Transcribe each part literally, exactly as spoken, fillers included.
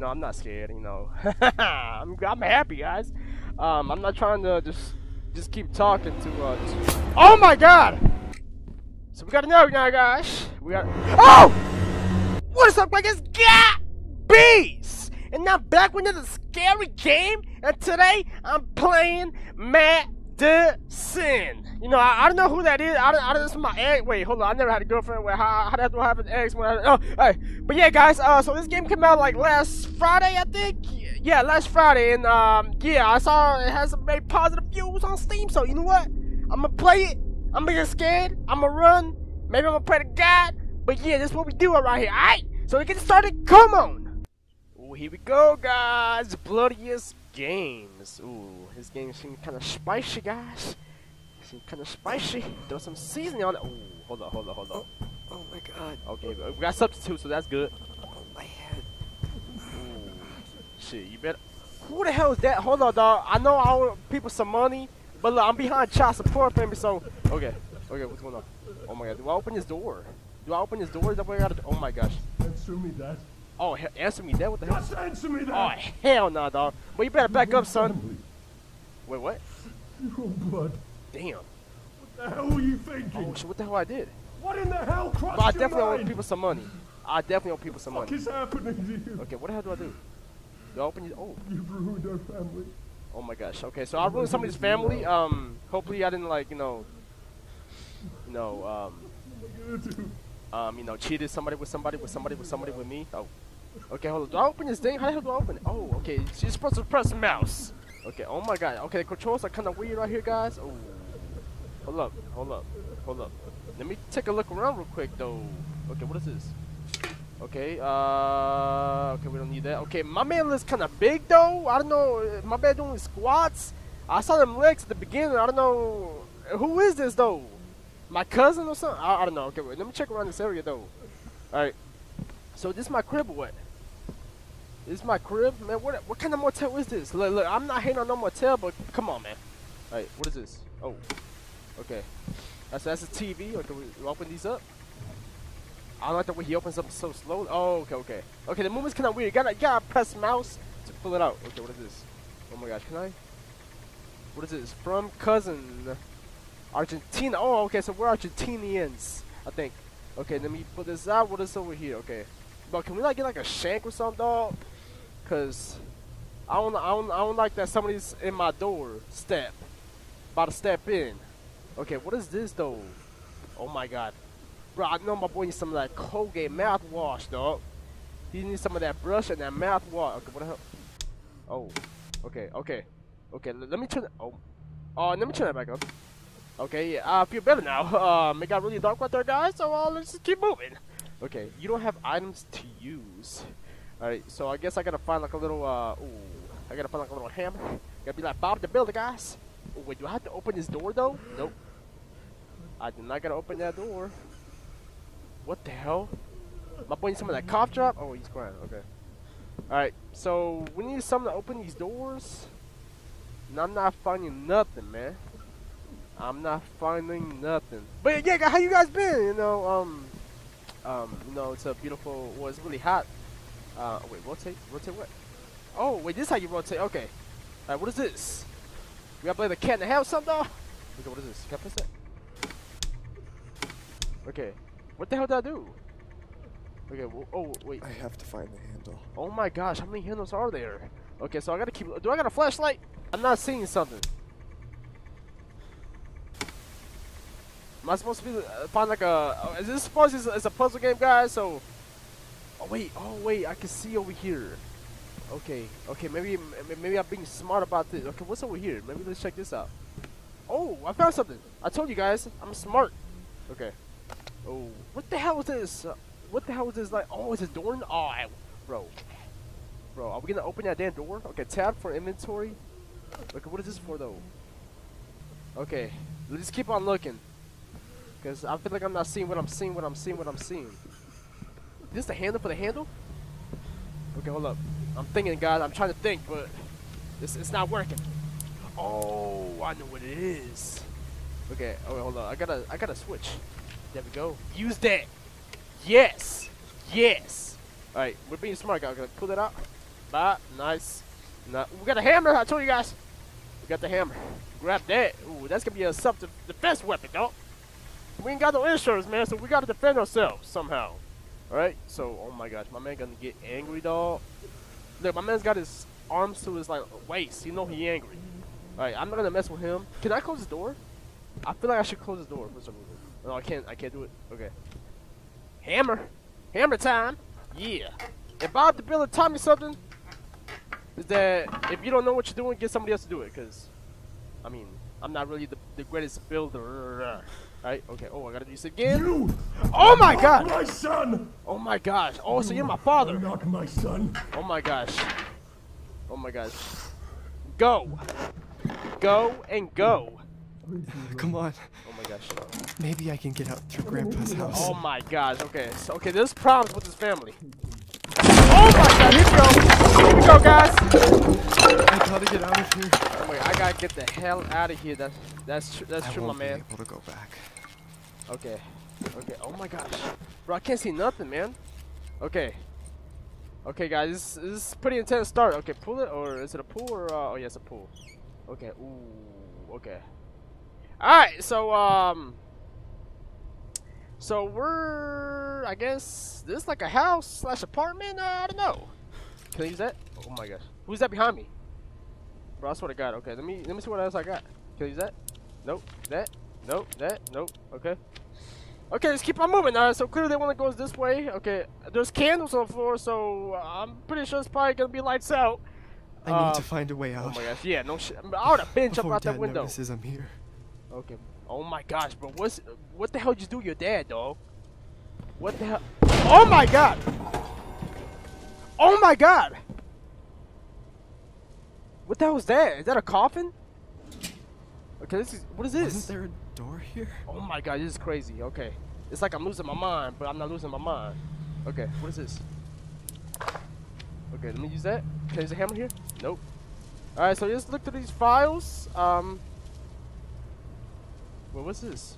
No, I'm not scared, you know. I'm, I'm happy, guys. Um, I'm not trying to just just keep talking too much. Oh my God! So we gotta know now, guys. We got. Oh! What is up, guys? It's Gotbeezz, and now back with another scary game. And today I'm playing Madison. You know, I, I don't know who that is. I don't. I don't. This is my ex. Wait, hold on. I never had a girlfriend. Wait, how, how that do I have an ex? When I, oh, right. But yeah, guys. Uh, so this game came out like last Friday, I think. Yeah, last Friday, and um, yeah, I saw it has some very positive views on Steam. So you know what? I'm gonna play it. I'm gonna get scared. I'm gonna run. Maybe I'm gonna pray to God. But yeah, this is what we do around here. All right. So we get started. Come on. Ooh, here we go, guys. Bloodiest games. Ooh, this game seems kind of spicy, guys. Seems kind of spicy. There's some seasoning on it. Ooh, hold on, hold on, hold on. Oh, oh my God. Okay, but we got substitute, so that's good. Oh my head. Ooh, shit. You better. Who the hell is that? Hold on, dog. I know I owe people some money, but look, I'm behind child support, baby. So okay, okay, what's going on? Oh my God. Do I open this door? Do I open this door? Is that what I gotta do? Oh my gosh. Answer me that. Oh, he answer me that? What the hell? Just answer me that. Oh, hell nah, dog. Well, you better back up, son. Wait, what? Your blood. Damn. What the hell were you thinking? Oh, shit, what the hell I did? What in the hell crossed your mind? But I definitely owe people some money. I definitely owe people some money. What is happening to you? Okay, what the hell do I do? Do I open your... Oh. You've ruined our family. Oh my gosh. Okay, so I ruined somebody's family. Um, hopefully I didn't, like, you know... You know, um... What are you Um, you know, cheated somebody with somebody with somebody with somebody with me. Oh, okay, hold on. Do I open this thing? How the hell do I open it? Oh, okay. She's supposed to press mouse. Okay. Oh my God. Okay, the controls are kind of weird right here, guys. Oh, hold up, hold up, hold up. Let me take a look around real quick, though. Okay, what is this? Okay. Uh, okay, we don't need that. Okay, my man looks kind of big, though. I don't know. My man doing squats. I saw them legs at the beginning. I don't know. Who is this, though? My cousin or something? I, I don't know. Okay, wait, let me check around this area, though. Alright. So this is my crib or what? This is my crib? Man, what what kind of motel is this? Look, look, I'm not hating on no motel, but come on, man. Alright, what is this? Oh. Okay. That's, that's a T V. Okay, we, we open these up. I like the way he opens up so slowly. Oh, okay, okay. Okay, the movement's kind of weird. You gotta, you gotta press mouse to pull it out. Okay, what is this? Oh my gosh, can I? What is this? From cousin. Argentina. Oh, okay. So we're Argentinians, I think. Okay, let me put this out. What is over here? Okay, but can we like get like a shank or something, dog? Cause I don't, I don't, I don't like that somebody's in my door step, about to step in. Okay, what is this though? Oh my God, bro! I know my boy needs some of that Colgate mouthwash, dog. He needs some of that brush and that mouthwash. Okay, what the hell? Oh, okay, okay, okay. Let me turn. Oh, oh, let me turn that back up. Okay, yeah, I feel better now. Um, it got really dark right there, guys, so uh, let's just keep moving. Okay, you don't have items to use. Alright, so I guess I gotta find like a little, uh, ooh, I gotta find like a little hammer. Gotta be like Bob the Builder, guys. Ooh, wait, do I have to open this door, though? Nope. I did not gotta open that door. What the hell? My boy needs some of that cough drop? Oh, he's crying, okay. Alright, so we need something to open these doors. And I'm not finding nothing, man. I'm not finding nothing. But yeah, how you guys been? You know, um, um, you know, it's a beautiful. Well, it's really hot. Uh, wait, rotate, rotate what? Oh, wait, this is how you rotate. Okay. All right, what is this? We gotta play the cat in the house, something. Though? Okay, what is this? Can I press that? Okay. What the hell did I do? Okay. Well, oh wait. I have to find the handle. Oh my gosh, how many handles are there? Okay, so I gotta keep. Do I got a flashlight? I'm not seeing something. Am I supposed to be, uh, find like a, oh, is this supposed to be, it's a puzzle game, guys, so, oh wait, oh wait, I can see over here. Okay, okay, maybe, maybe I'm being smart about this. Okay, what's over here? Maybe let's check this out. Oh, I found something. I told you guys, I'm smart. Okay. Oh, what the hell is this? Uh, what the hell is this like? Oh, it's a door? Oh, I, bro. Bro, are we gonna open that damn door? Okay, tab for inventory. Okay, what is this for though? Okay, let's keep on looking. Cause I feel like I'm not seeing what I'm seeing, what I'm seeing, what I'm seeing. Is this the handle for the handle? Okay, hold up. I'm thinking, guys. I'm trying to think, but it's it's not working. Oh, I know what it is. Okay, okay, hold on. I gotta I gotta switch. There we go. Use that. Yes, yes. All right, we're being smart, guys. Gonna pull that out. Bop, nice. No, we got a hammer, I told you guys. We got the hammer. Grab that. Ooh, that's gonna be a self-defense weapon, dog. We ain't got no insurance, man, so we gotta defend ourselves somehow. Alright, so, oh my gosh, my man gonna get angry, dog. Look, my man's got his arms to his, like, waist. You know he angry. Alright, I'm not gonna mess with him. Can I close the door? I feel like I should close the door for some reason. No, I can't, I can't do it. Okay. Hammer. Hammer time. Yeah. If Bob the Builder taught me something, is that if you don't know what you're doing, get somebody else to do it, because, I mean, I'm not really the, the greatest builder. Alright, okay. Oh, I gotta do this again. You! Oh my god! My son! Oh my gosh. Oh, so you're my father. You're not my son. Oh my gosh. Oh my gosh. Go! Go and go. Come on. Oh my gosh. Maybe I can get out through Grandpa's house. Oh my gosh. Okay. So, okay, there's problems with this family. Oh my god, here we go. Here we go, guys. I gotta get out of here. Oh my, I gotta get the hell out of here. That's that's true. That's I true, won't my man. Be able to go back. Okay. Okay. Oh my gosh, bro, I can't see nothing, man. Okay. Okay, guys, this, this is pretty intense start. Okay, pull it, or is it a pool or? Uh, oh yeah, it's a pool. Okay. Ooh. Okay. All right. So um. So we're, I guess, this is like a house slash apartment? Uh, I don't know. Can I use that? Oh my gosh. Who's that behind me? Bro, I swear to God. Okay, let me let me see what else I got. Can I use that? Nope. That? Nope. That? Nope. Okay. Okay, let's keep on moving. Alright, so clearly one that goes this way. Okay, there's candles on the floor, so I'm pretty sure it's probably gonna be lights out. I uh, need to find a way out. Oh my gosh, yeah, no shit. I would have been jumping out that window. Notices I'm here. Okay. Oh my gosh, bro! What's what the hell did you do to your dad, dog? What the hell? Oh my god! Oh my god! What the hell was that? Is that a coffin? Okay, this is what is this? Is there a door here? Oh my god, this is crazy. Okay, it's like I'm losing my mind, but I'm not losing my mind. Okay, what is this? Okay, let me use that. Can I use a hammer here? Nope. All right, so let's look through these files. Um. Well, what's this?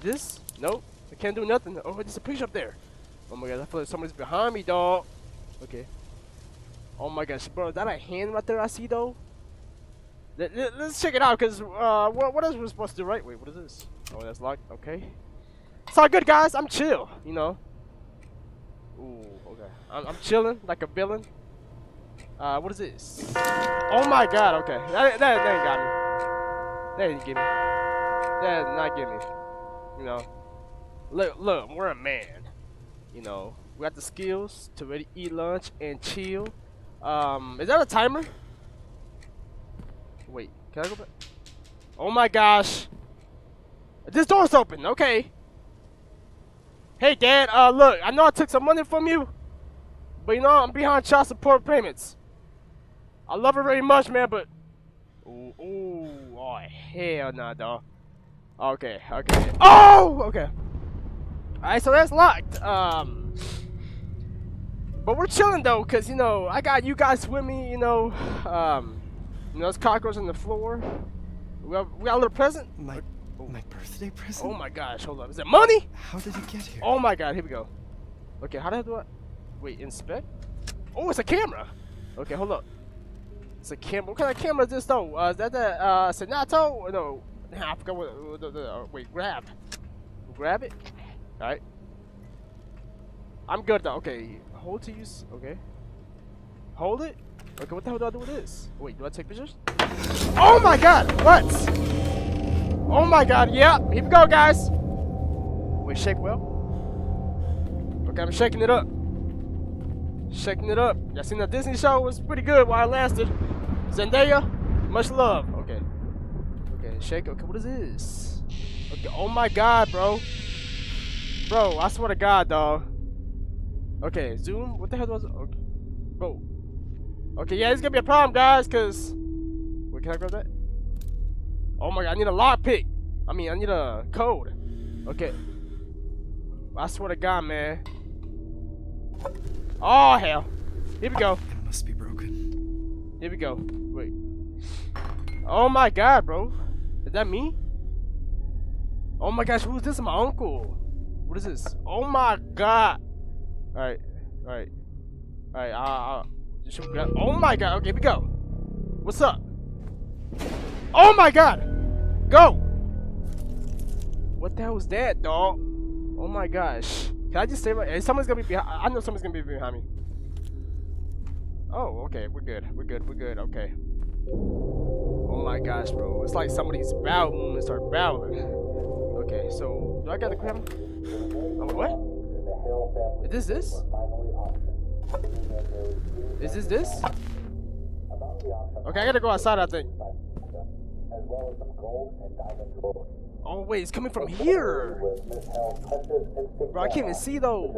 This? Nope. I can't do nothing. Oh, there's a picture up there. Oh my god, I feel like somebody's behind me, dog. Okay. Oh my gosh, bro, is that a hand right there I see, though? Let, let, let's check it out, because uh, what, what else we're supposed to do, right? Wait, what is this? Oh, that's locked. Okay. It's all good, guys. I'm chill, you know. Ooh, okay. I'm, I'm chilling like a villain. Uh, what is this? Oh my god, okay. That, that, that ain't got me. That didn't give me. That did not give me. You know. Look, look, we're a man. You know. We got the skills to really eat lunch and chill. Um, is that a timer? Wait, can I go back? Oh my gosh. This door's open, okay. Hey Dad, uh look, I know I took some money from you, but you know I'm behind child support payments. I love her very much, man, but ooh, ooh, oh, hell nah, dog. Okay, okay. Oh, okay. Alright, so that's locked. Um, but we're chilling though, cause you know I got you guys with me. You know, um, you know, there's cockroaches on the floor. We got, we got a little present. My, oh. my birthday present. Oh my gosh, hold up. Is that money? How did it get here? Oh my god, here we go. Okay, how do I do it? Wait, inspect. Oh, it's a camera. Okay, hold up. It's a camera. What kind of camera is this though? Uh, is that the uh, Senato? No, nah, I forgot what. Uh, uh, wait, grab, grab it. All right, I'm good though. Okay, hold to use. Okay, hold it. Okay, what the hell do I do with this? Wait, do I take pictures? Oh my god, what? Oh my god, yeah. Here we go, guys. Wait, shake well. Okay, I'm shaking it up. Shaking it up. Y'all seen the Disney show? It was pretty good while it lasted. Zendaya, much love. Okay. Okay, shake. Okay, what is this? Okay, oh my god, bro. Bro, I swear to God, dog. Okay, zoom. What the hell was it? Okay. Bro. Okay, yeah, it's gonna be a problem, guys, because. Wait, can I grab that? Oh my god, I need a lockpick. I mean, I need a code. Okay. I swear to God, man. Oh hell! Here we go. It must be broken. Here we go. Wait. Oh my god, bro! Is that me? Oh my gosh, who's this? My uncle. What is this? Oh my god! All right, all right, all Alright, uh, uh oh my god, okay, we go. What's up? Oh my god! Go! What the hell was that, dog? Oh my gosh. Can I just save my- someone's gonna be behind- I know someone's gonna be behind me. Oh, okay, we're good, we're good, we're good, okay. Oh my gosh, bro. It's like somebody's bowel moving and start bowling. Okay, so, do I gotta grab him? Oh, what? Is this this? Is this this? Okay, I gotta go outside, I think. Oh, wait, it's coming from here! Bro, I can't even see, though.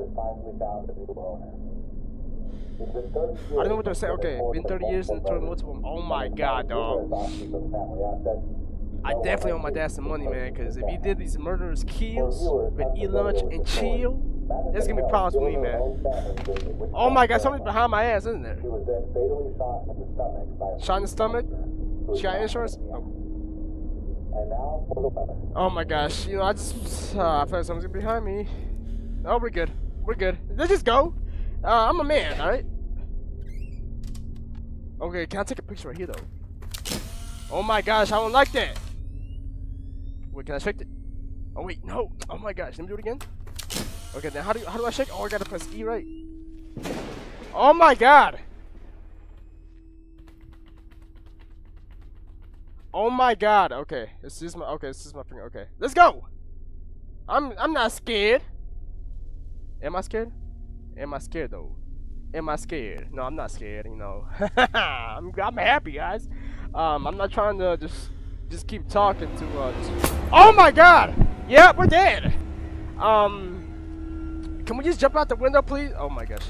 I don't know what they're saying. Okay, been thirty years and through multiple. Oh my god, dog. I definitely owe my dad some money, man, because if you did these murderous kills, but eat lunch and chill, there's gonna be problems with me, man. Oh my god, something's behind my ass, isn't there? Shot in the stomach? She got insurance? Oh, oh my gosh, you know, I just. Uh, I felt something's behind me. Oh, we're good. We're good. Let's just go. Uh, I'm a man, alright? Okay, can I take a picture right here, though? Oh my gosh, I don't like that! Wait, can I shake it? Oh wait, no! Oh my gosh, let me do it again? Okay, then how do, you, how do I shake? Oh, I gotta press E, right? Oh my god! Oh my god, okay. This is my, okay, this is my finger, okay. Let's go! I'm, I'm not scared! Am I scared? Am I scared though? Am I scared? No, I'm not scared. You know, I'm, I'm happy, guys. Um, I'm not trying to just just keep talking to. Uh, just... Oh my God! Yeah, we're dead. Um, can we just jump out the window, please? Oh my gosh.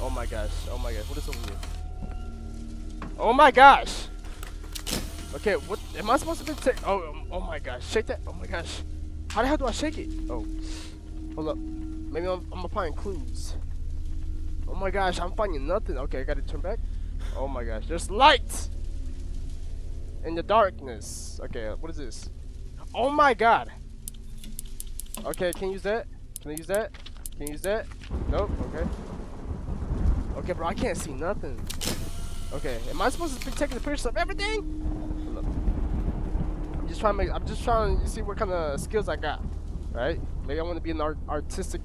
Oh my gosh. Oh my gosh. What is over here? Oh my gosh. Okay, what am I supposed to be? Ta oh, um, oh my gosh. Shake that. Oh my gosh. How the hell do I shake it? Oh, hold up. Maybe I'm, I'm applying clues. Oh my gosh, I'm finding nothing. Okay, I gotta turn back. Oh my gosh, there's light in the darkness. Okay, what is this? Oh my god. Okay, can you use that? Can I use that? Can you use that? Nope, okay. Okay, bro, I can't see nothing. Okay, am I supposed to be taking the pictures of everything? I'm just trying to make, I'm just trying to see what kind of skills I got. Right? Maybe I want to be an art artistic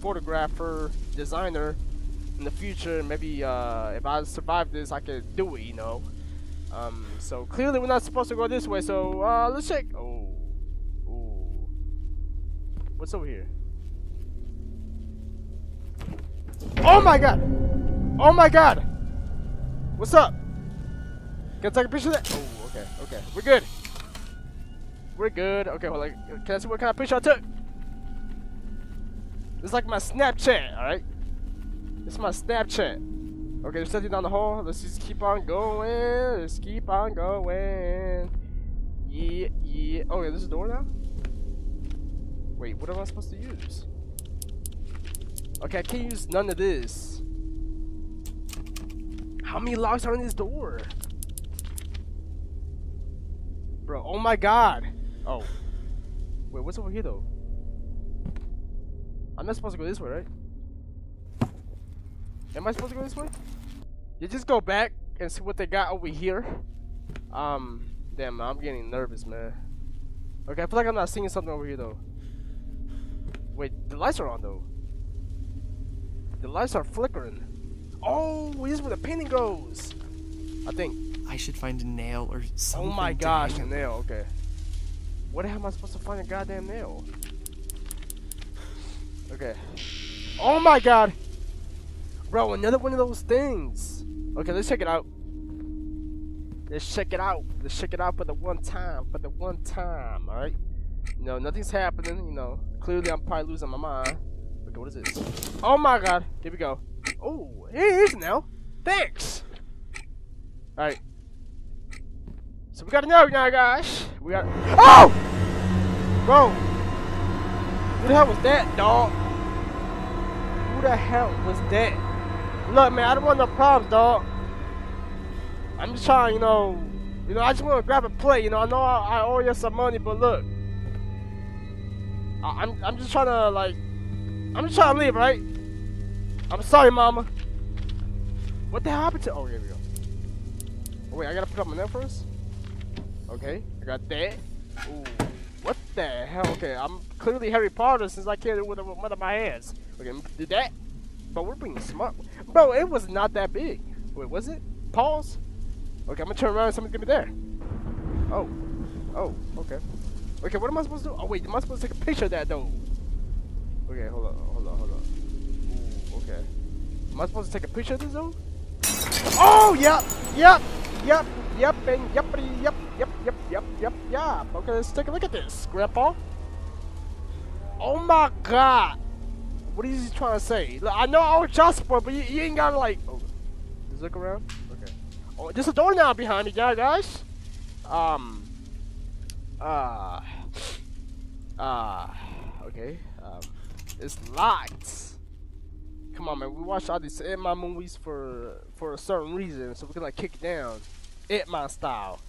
photographer, designer in the future. Maybe uh, if I survive this, I could do it, you know? Um, so clearly we're not supposed to go this way, so uh, let's check. Oh. Ooh. What's over here? Oh my god! Oh my god! What's up? Can I take a picture of that? Oh, okay, okay. We're good. We're good. Okay, well, like, can I see what kind of picture I took? It's like my Snapchat, alright? It's my Snapchat. Okay, there's something down the hall. Let's just keep on going. Let's keep on going. Yeah, yeah. Oh, yeah, there's a door now? Wait, what am I supposed to use? Okay, I can't use none of this. How many locks are in this door? Bro, oh my god. Oh. Wait, what's over here, though? I'm not supposed to go this way, right? Am I supposed to go this way? You just go back and see what they got over here. Um, damn, I'm getting nervous, man. Okay, I feel like I'm not seeing something over here, though. Wait, the lights are on, though. The lights are flickering. Oh, this is where the painting goes. I think. I should find a nail or something. Oh my gosh, a nail, okay. What the hell am I supposed to find a goddamn nail? Okay. Oh my god! Bro, another one of those things! Okay, let's check it out. Let's check it out. Let's check it out for the one time. For the one time, alright? You know, nothing's happening, you know. Clearly, I'm probably losing my mind. Okay, what is this? Oh my god! Here we go. Oh, here it is now! Thanks! Alright. So we gotta know now, guys! We got. Oh! Bro! Who the hell was that, dog? Who the hell was that? Look, man, I don't want no problems, dog. I'm just trying, you know, you know, I just want to grab a plate, you know. I know I, I owe you some money, but look, I, I'm, I'm just trying to like, I'm just trying to leave, right? I'm sorry, mama. What the hell happened to? Oh, here we go. Oh, wait, I gotta put up my net first. Okay, I got that. Ooh, what the hell? Okay, I'm clearly Harry Potter since I can't do with one of my hands. Okay, did that. But we're being smart, bro. It was not that big. Wait, was it? Pause. Okay, I'm gonna turn around and someone's gonna be there. Oh, oh, okay. Okay, what am I supposed to do? Oh wait, am I supposed to take a picture of that though? Okay, hold on, hold on, hold on. Ooh, okay. Am I supposed to take a picture of this though? Oh, yep, yep, yep, yep, and yuppity, yep, yep, yep, yep, yep, yep. Okay, let's take a look at this, Grandpa. Oh my God. What is he trying to say? Look, I know I was child support, but you, you ain't gotta like. Oh, just look around. Okay. Oh, there's a door now behind me, guys. Um. Uh. Uh. Okay. Um. It's locked. Come on, man. We watch all these Ant Man movies for for a certain reason, so we can like kick down, Ant Man style.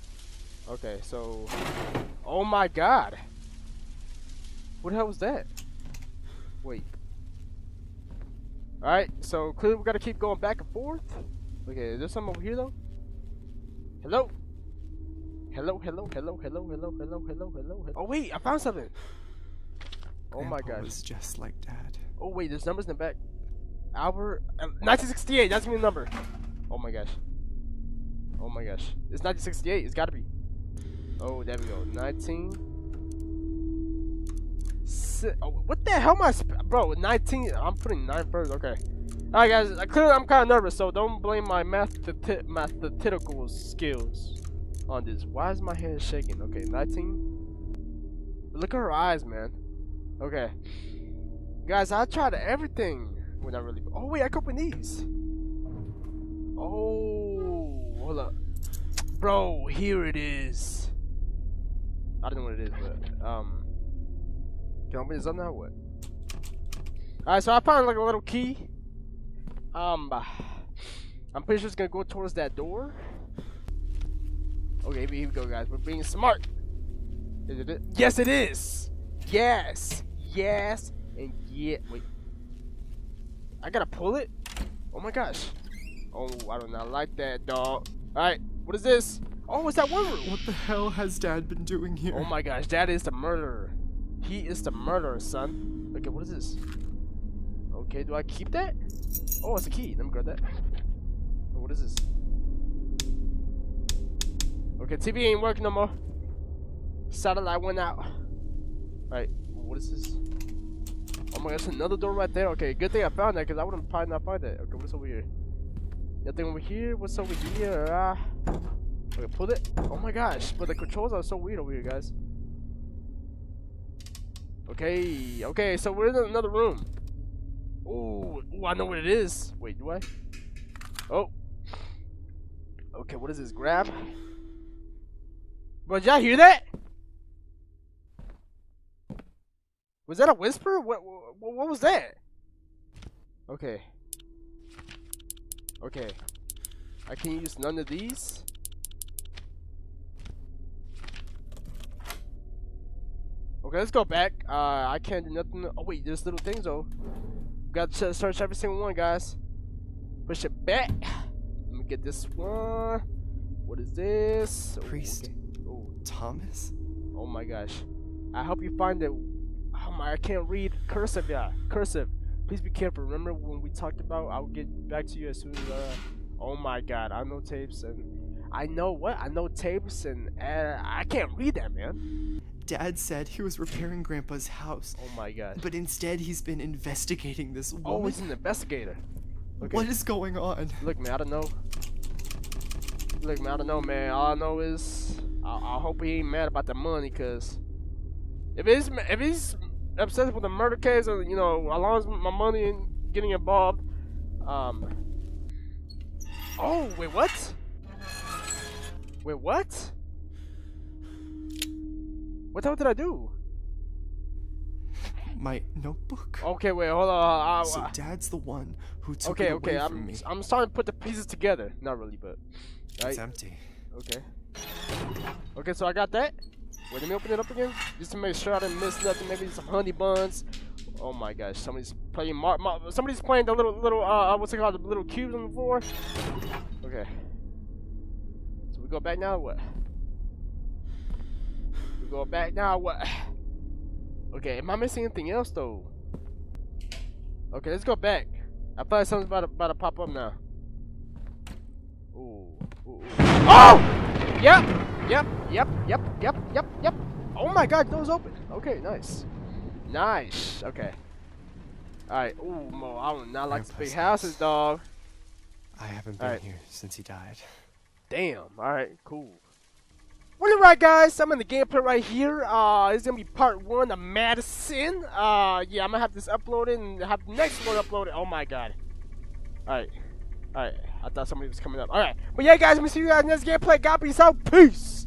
Okay. So. Oh my God. What the hell was that? Wait. Alright, so clearly we gotta keep going back and forth. Okay, is there something over here though? Hello? Hello, hello, hello, hello, hello, hello, hello, hello, hello. Oh wait, I found something. Oh Grandpa my gosh. Was just like Dad. Oh wait, there's numbers in the back. Albert, uh, nineteen sixty-eight, that's my number. Oh my gosh. Oh my gosh. It's nineteen sixty-eight, it's gotta be. Oh, there we go, nineteen. Oh, what the hell am I, bro? nineteen. I'm putting nine first. Okay. All right, guys. Uh, clearly, I'm kind of nervous, so don't blame my mathematical skills on this. Why is my hand shaking? Okay, nineteen. Look at her eyes, man. Okay, guys. I tried everything. Well, not really. Oh wait, I could open these. Oh, hold up, bro. Here it is. I don't know what it is, but um. Can I open this up now or what? Alright, so I found like a little key. Um, I'm pretty sure it's gonna go towards that door. Okay, here we go, guys. We're being smart. Is it it? Yes, it is. Yes, yes, and yeah. Wait, I gotta pull it. Oh my gosh. Oh, I do not like that, dog. Alright, what is this? Oh, it's that one room. What the hell has Dad been doing here? Oh my gosh, Dad is the murderer. He is the murderer, son. Okay, what is this? Okay, do I keep that? Oh, it's a key. Let me grab that. Oh, what is this? Okay, T V ain't working no more. Satellite went out. Alright, what is this? Oh my gosh, another door right there. Okay, good thing I found that because I wouldn't probably not find that. Okay, what's over here? Nothing over here. What's over here? Uh, okay, pull it. Oh my gosh, but the controls are so weird over here, guys. Okay, okay, so we're in another room. Ooh, ooh, I know what it is. Wait, do I? Oh. Okay, what is this? Grab. Bro, did y'all hear that? Was that a whisper? What, what, what was that? Okay. Okay. I can't use none of these. Okay, let's go back. Uh, I can't do nothing. Oh wait, there's little things though. Got to search every single one, guys. Push it back. Let me get this one. What is this? Priest. Oh, okay. Thomas. Oh my gosh. I hope you find it. Oh my, I can't read cursive, yeah. Cursive. Please be careful. Remember when we talked about? I'll get back to you as soon as. Uh, oh my God, I know tapes and I know what? I know tapes and uh, I can't read that, man. Dad said he was repairing Grandpa's house. Oh my God. But instead he's been investigating this woman. Oh, he's an investigator. Okay. What is going on? Look, man, I don't know. Look, man, I don't know, man. All I know is I, I hope he ain't mad about the money, because if he's, if he's obsessed with the murder case, or, you know, along with my money and getting involved, um... Oh, wait, what? Wait, what? What the hell did I do? My notebook. Okay, wait, hold on. Uh, so Dad's the one who took okay, it okay, away I'm, from me. Okay, okay, I'm starting to put the pieces together. Not really, but... Right? It's empty. Okay. Okay, so I got that. Wait, let me open it up again. Just to make sure I didn't miss nothing. Maybe some honey buns. Oh my gosh, somebody's playing Mar Mar somebody's playing the little little uh what's it called, the little cubes on the floor. Okay. So we go back now or what? We go back now or what? Okay, am I missing anything else though? Okay, let's go back. I thought something's about to, about to pop up now. Ooh, ooh, ooh. Oh! Yep, yep, yep, yep, yep, yep, yep. Oh my god, door's open. Okay, nice. Nice, okay. Alright, ooh, Mo, I do not like the big houses, dog. I haven't been here since he died. Damn, alright, cool. Well, alright guys, I'm in the gameplay right here. Uh, it's gonna be part one of Madison. Uh, yeah, I'm gonna have this uploaded and have the next one uploaded. Oh my god. Alright, alright. I thought somebody was coming up. Alright, but yeah guys, I'm gonna see you guys in this gameplay. Gotbeezz out. Peace!